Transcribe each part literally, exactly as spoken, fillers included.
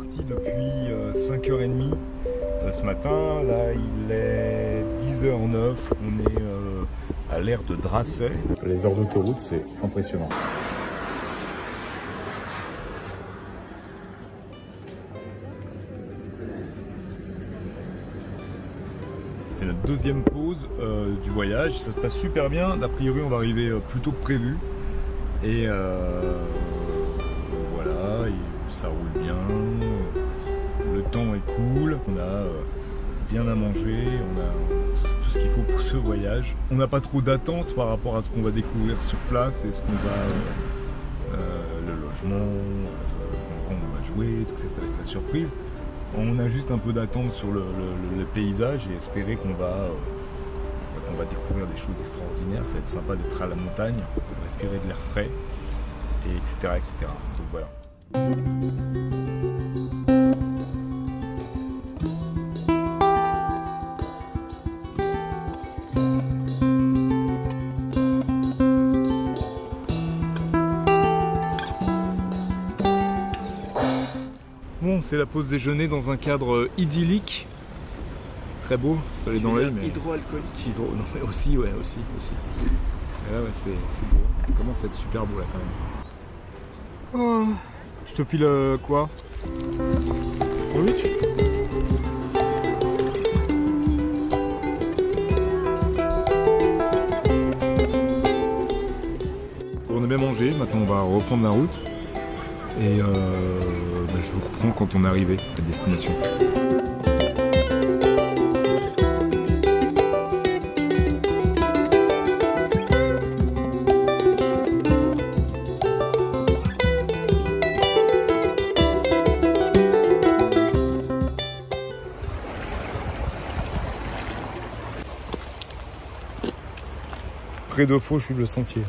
parti depuis cinq heures trente ce matin. Là, il est dix heures neuf. On est à l'aire de Dracé. Les heures d'autoroute, c'est impressionnant. C'est la deuxième pause euh, du voyage, ça se passe super bien. A priori on va arriver euh, plus tôt que prévu. Et euh, voilà, et ça roule bien, le temps est cool, on a euh, bien à manger, on a tout, tout ce qu'il faut pour ce voyage. On n'a pas trop d'attente par rapport à ce qu'on va découvrir sur place et ce qu'on va... Euh, euh, le logement, euh, quand on va jouer, tout ça, ça va être la surprise. On a juste un peu d'attente sur le, le, le paysage et espérer qu'on va, euh, qu'on va découvrir des choses extraordinaires. Ça va être sympa d'être à la montagne, de respirer de l'air frais, et etc, et cetera. Donc voilà. C'est la pause déjeuner dans un cadre idyllique, très beau, soleil dans l'œil, mais hydroalcoolique. Hydro, non, mais aussi, ouais, aussi, aussi. Et là, ouais, c'est beau. Ça commence à être super beau là quand même. Oh, je te file euh, quoi? Sandwich. On a bien mangé. Maintenant, on va reprendre la route et. Euh... Je vous reprends quand on est arrivé à destination. Près de Faux, je suis le sentier.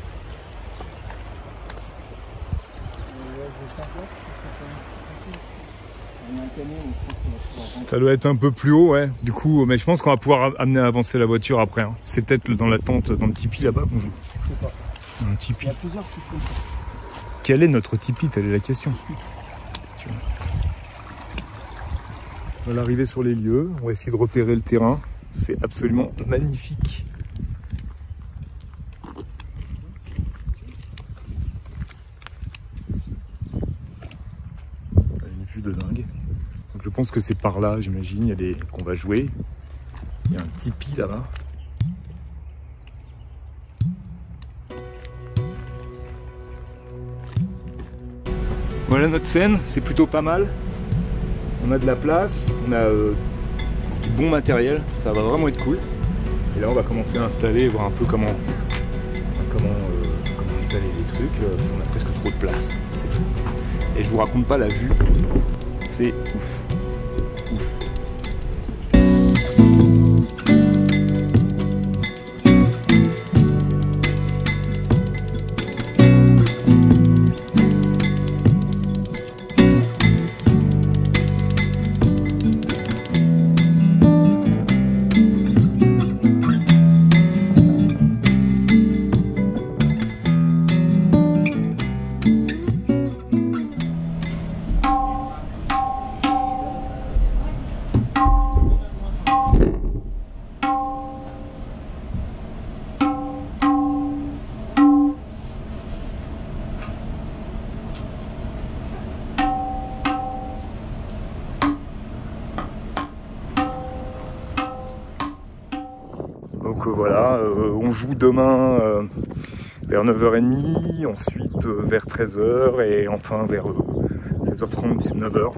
Ça doit être un peu plus haut, ouais. Du coup, mais je pense qu'on va pouvoir amener à avancer la voiture après. Hein. C'est peut-être dans la tente, dans le tipi là-bas qu'on joue. Je sais pas. Un tipi. Il y a plusieurs tipis. Quel est notre tipi? Telle est la question. On va arriver sur les lieux. On va essayer de repérer le terrain. C'est absolument magnifique. Une vue de dingue. Je pense que c'est par là, j'imagine, il y a des qu'on va jouer. Il y a un tipi là-bas. Voilà notre scène, c'est plutôt pas mal. On a de la place, on a euh, du bon matériel, ça va vraiment être cool. Et là, on va commencer à installer et voir un peu comment, comment, euh, comment installer les trucs. On a presque trop de place, c'est fou. Et je vous raconte pas la vue, c'est ouf. Voilà, euh, on joue demain euh, vers neuf heures trente, ensuite euh, vers treize heures et enfin vers euh, seize heures trente, dix-neuf heures.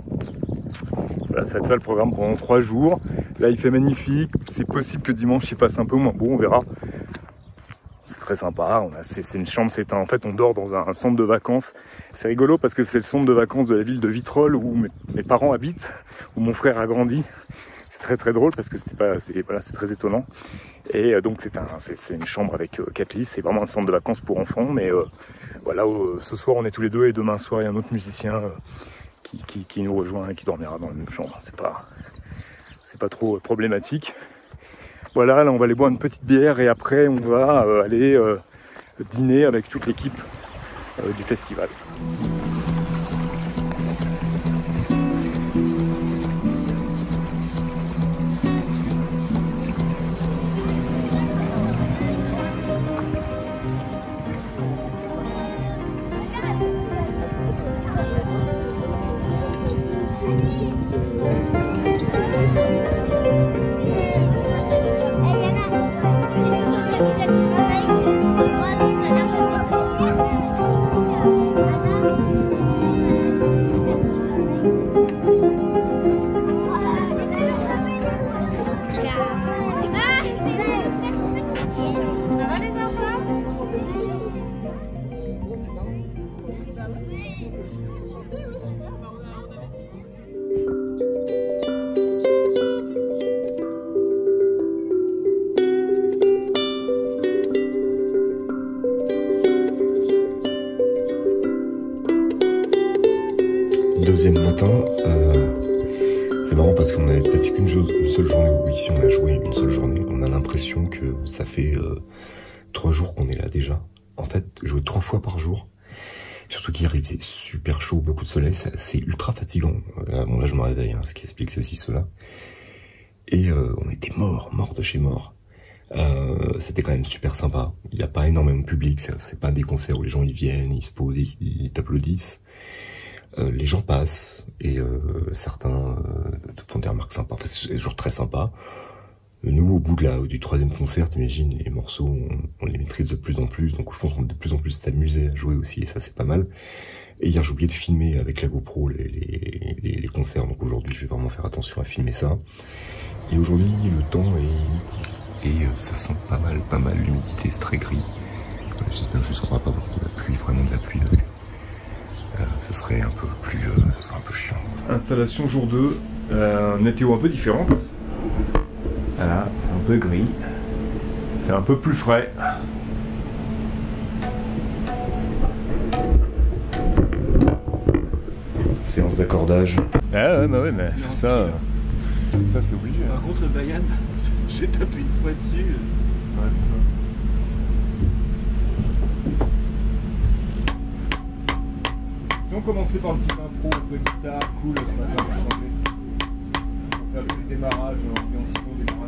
Voilà, ça va être ça le programme pendant trois jours. Là, il fait magnifique. C'est possible que dimanche, il fasse un peu moins beau, on verra. C'est très sympa. C'est une chambre, c'est un, en fait, on dort dans un, un centre de vacances. C'est rigolo parce que c'est le centre de vacances de la ville de Vitrolles où mes, mes parents habitent, où mon frère a grandi. Très très drôle parce que c'était pas c'est voilà, c'est très étonnant et euh, donc c'est un c'est une chambre avec euh, quatre lits, c'est vraiment un centre de vacances pour enfants, mais euh, voilà, euh, ce soir on est tous les deux et demain soir il y a un autre musicien euh, qui, qui, qui nous rejoint et qui dormira dans la même chambre. C'est pas c'est pas trop euh, problématique. Voilà, là on va aller boire une petite bière et après on va euh, aller euh, dîner avec toute l'équipe euh, du festival. deuxième matin, euh, c'est marrant parce qu'on n'avait passé qu'une seule journée, ou ici on a joué une seule journée, on a l'impression que ça fait euh, trois jours qu'on est là déjà. En fait, jouer trois fois par jour, surtout qu'il arrive, c'est super chaud, beaucoup de soleil, c'est ultra fatigant. Là, bon là je me réveille, hein, ce qui explique ceci, cela. Et euh, on était mort, mort de chez mort. Euh, c'était quand même super sympa. Il n'y a pas énormément de public, c'est pas des concerts où les gens ils viennent, ils se posent, ils, ils t'applaudissent. Euh, les gens passent et euh, certains euh, te font des remarques sympas. Enfin, c'est toujours très sympa. Nous, au bout de la, du troisième concert, t'imagines, les morceaux, on, on les maîtrise de plus en plus, donc je pense qu'on est de plus en plus s'amuser à jouer aussi, et ça c'est pas mal. Et hier, j'ai oublié de filmer avec la GoPro les, les, les, les concerts, donc aujourd'hui, je vais vraiment faire attention à filmer ça. Et aujourd'hui, le temps est humide, et euh, ça sent pas mal, pas mal, l'humidité, c'est très gris. Ouais, j'espère juste qu'on va pas avoir de la pluie, vraiment de la pluie, parce que euh, ça serait un peu plus, euh, ça serait un peu chiant. Installation jour deux, euh, météo un peu différente. Voilà, un peu gris, c'est un peu plus frais. Séance d'accordage. Ah ouais, bah ouais, mais ça, ça c'est obligé. Par contre, le Bayan, j'ai tapé une fois dessus. Ouais, ça. Si on commençait par une petite impro, un peu de guitare, cool ce matin pour changer. Là, je fais le démarrage, l'ambiance pour le démarrage.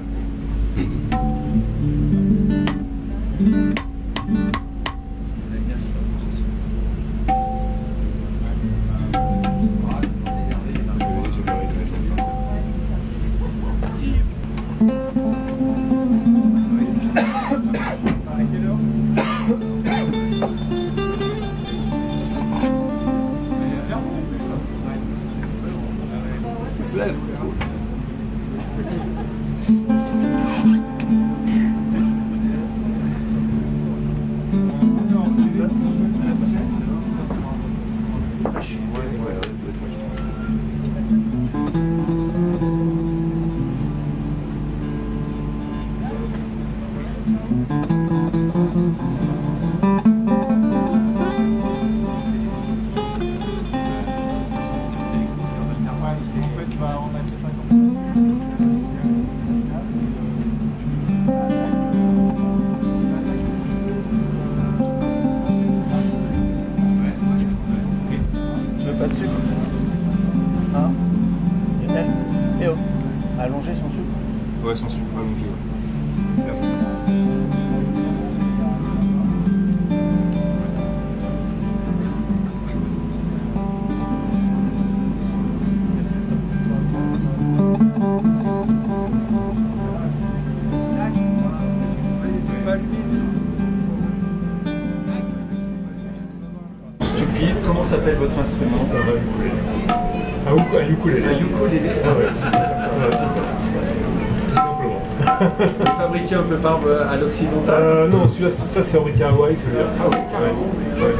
Comment s'appelle votre instrument? Ça va, ukulélé. Ah, un ukulélé. Un ukulélé. Ah ouais, c'est ça. Ouais, c'est ça. Tout simplement. Fabriqué un peu par euh, à l'occidental. Euh, non, celui-là, ça c'est fabriqué à Hawaï, celui-là. Ah ouais, carrément. Ouais. Ouais.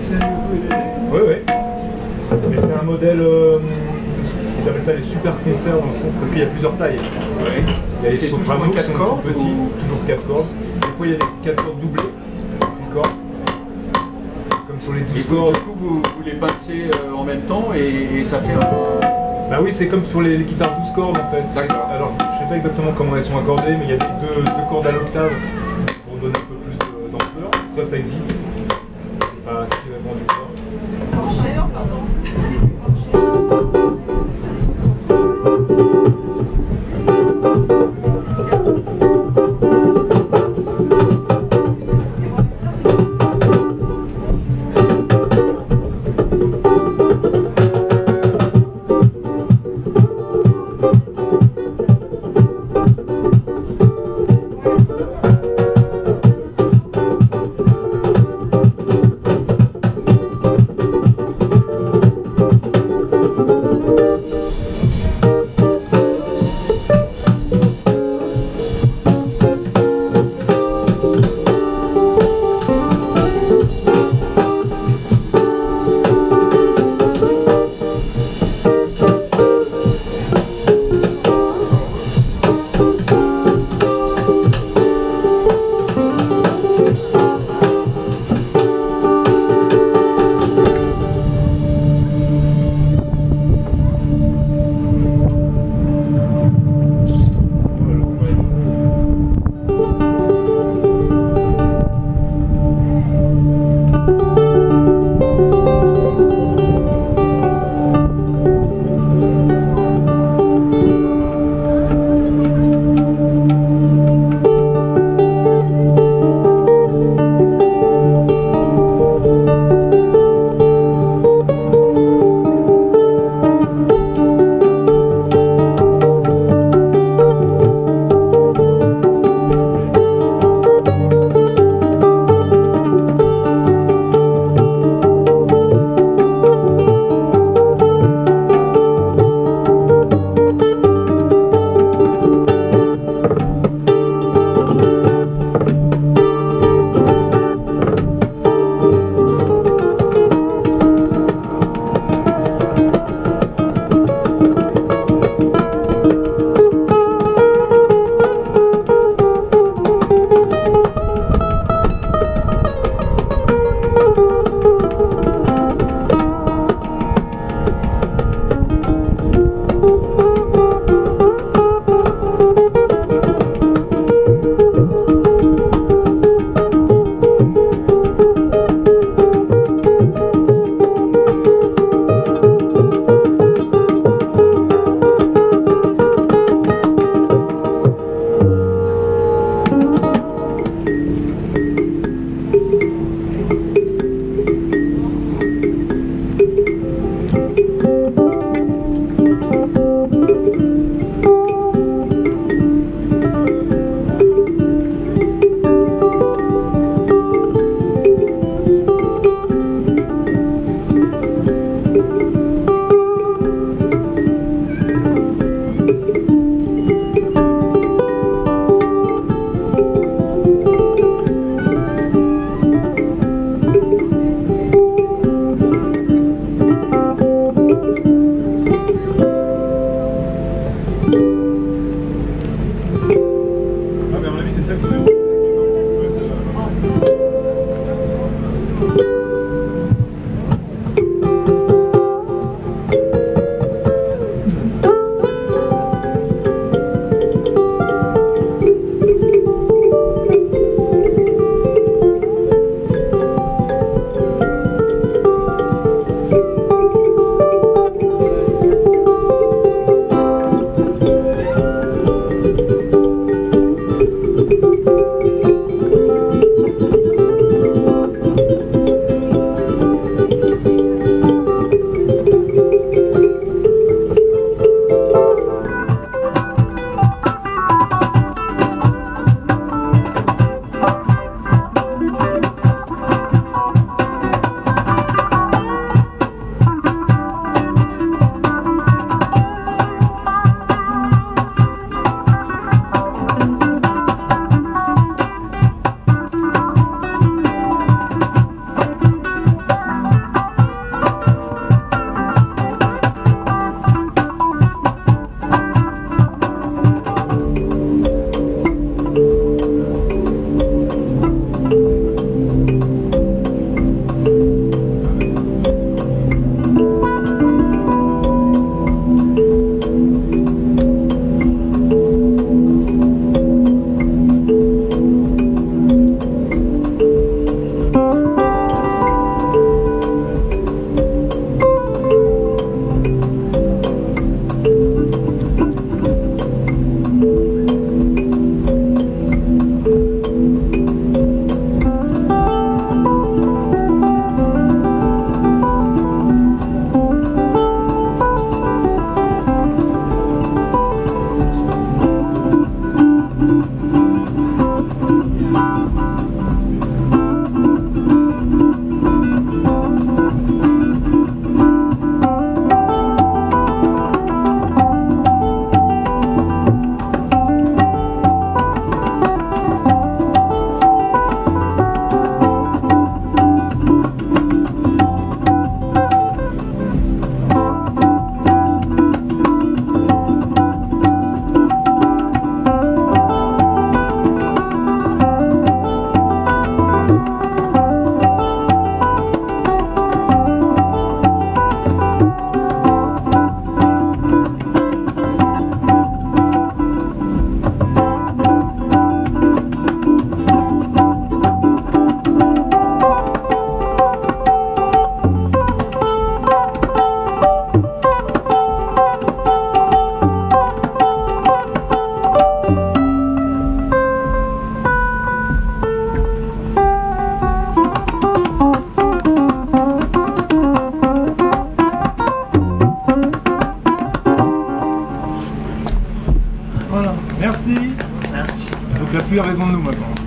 C'est un ukulélé. Ouais, ouais. Mais c'est un modèle. Euh, ils appellent ça les super concerts dans le sens parce qu'il y a plusieurs tailles. Ouais. Il y a les sopranos qui sont cordes, tout petits, ou... toujours quatre cordes. Des fois il y a des quatre cordes doublées, une corde. Sur les douze cordes. Du coup, vous, vous les passez euh, en même temps et, et ça fait un. Bah oui, c'est comme sur les, les guitares douze cordes en fait. D'accord. Alors, je sais pas exactement comment elles sont accordées, mais il y a deux, deux cordes à l'octave pour donner un peu plus d'ampleur. Ça, ça existe. C'est pas si répandu que ça.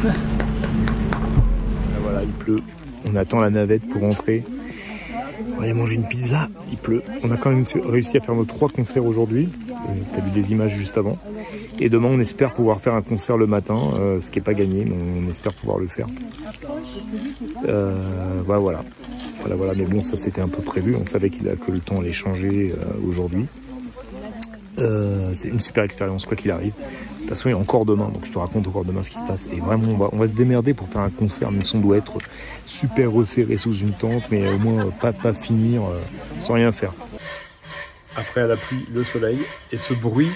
Là, voilà, il pleut. On attend la navette pour rentrer. On va aller manger une pizza. Il pleut. On a quand même réussi à faire nos trois concerts aujourd'hui. T'as vu des images juste avant. Et demain, on espère pouvoir faire un concert le matin, euh, ce qui n'est pas gagné, mais on espère pouvoir le faire. Euh, bah, voilà. Voilà, voilà. Mais bon, ça c'était un peu prévu. On savait qu'il a que le temps allait changer euh, aujourd'hui. Euh, c'est une super expérience, quoi qu'il arrive. De toute façon, il y a encore demain, donc je te raconte encore demain ce qui se passe. Et vraiment, on va, on va se démerder pour faire un concert, même si on doit être super resserré sous une tente, mais au moins pas, pas finir euh, sans rien faire. Après, à la pluie, le soleil et ce bruit,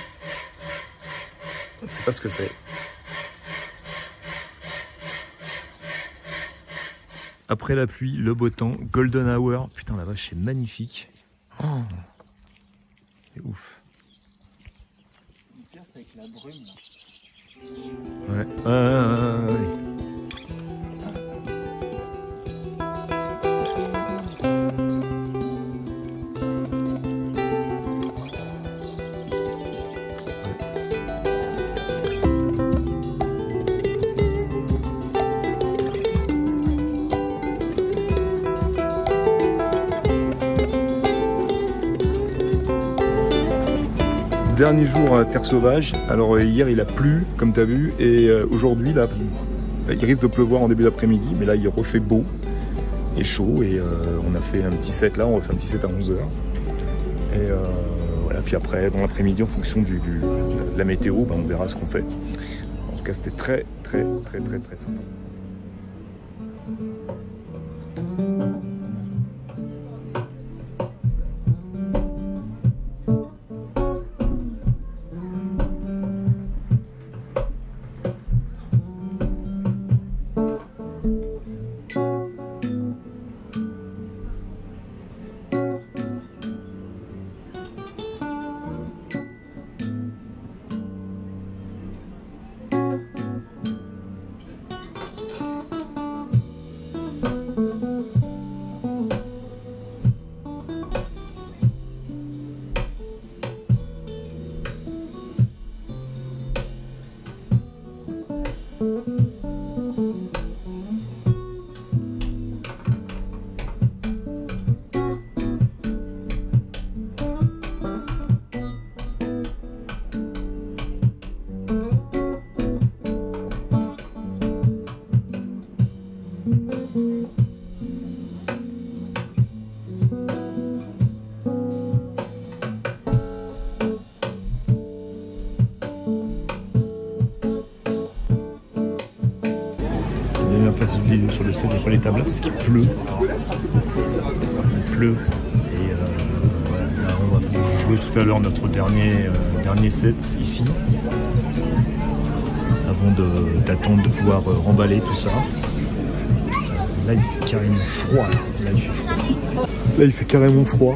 on ne sait pas ce que c'est. Après la pluie, le beau temps, golden hour. Putain, la vache, c'est magnifique. Oh, c'est ouf. Avec la brume là. Ouais. Euh, ouais. Dernier jour à Terre Sauvage. Alors hier il a plu comme tu as vu et aujourd'hui là il risque de pleuvoir en début d'après-midi, mais là il refait beau et chaud et euh, on a fait un petit set là, on refait un petit set à onze heures. Et euh, voilà, puis après dans l'après-midi en fonction du, du, de la météo, bah, on verra ce qu'on fait. En tout cas c'était très très très très très sympa. Sur le set, j'ai pas les tables parce qu'il pleut. Il pleut. Et euh, voilà, là, on va jouer tout à l'heure notre dernier, euh, dernier set ici. Avant d'attendre de, de pouvoir euh, remballer tout ça. Là il fait carrément froid. Là il fait froid. Là, il fait carrément froid.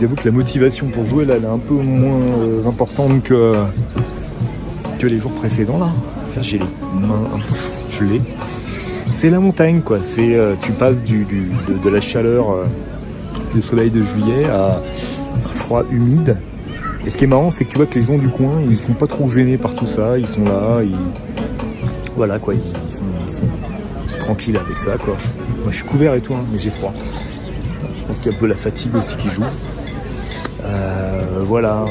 J'avoue que la motivation pour jouer là elle est un peu moins euh, importante que, que les jours précédents là. Enfin, j'ai les mains un peu gelées. C'est la montagne quoi, c'est euh, tu passes du, du, de, de la chaleur euh, du soleil de juillet à un froid humide. Et ce qui est marrant c'est que tu vois que les gens du coin ils sont pas trop gênés par tout ça, ils sont là, ils... voilà quoi, ils, ils, sont, ils sont tranquilles avec ça quoi. Moi je suis couvert et tout hein, mais j'ai froid. Je pense qu'il y a un peu la fatigue aussi qui joue. Euh, voilà,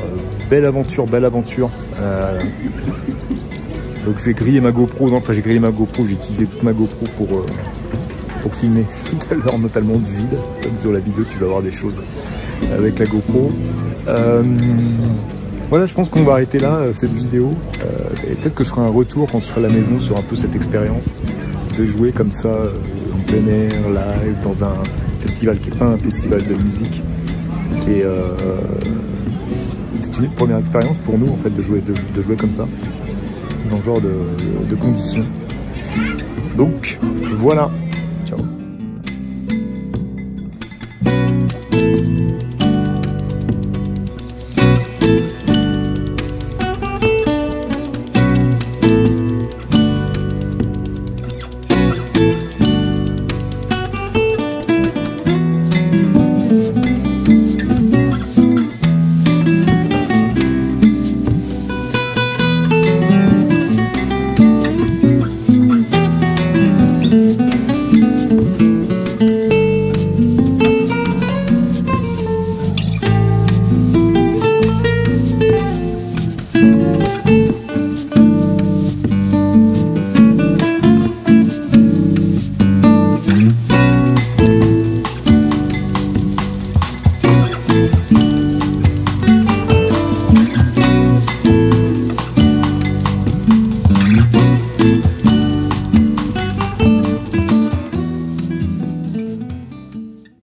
belle aventure, belle aventure. Euh... Donc j'ai grillé ma GoPro, non, enfin j'ai grillé ma GoPro, j'ai utilisé toute ma GoPro pour, euh, pour filmer tout à l'heure, notamment du vide. Comme sur la vidéo, tu vas voir des choses avec la GoPro. Euh, voilà, je pense qu'on va arrêter là, cette vidéo. Euh, et peut-être que je ferai un retour quand je serai à la maison sur un peu cette expérience de jouer comme ça, euh, en plein air, live, dans un festival qui n'est pas un festival de musique. Et euh, c'est une première expérience pour nous, en fait, de jouer, de, de jouer comme ça. Dans ce genre de, de conditions. Donc voilà.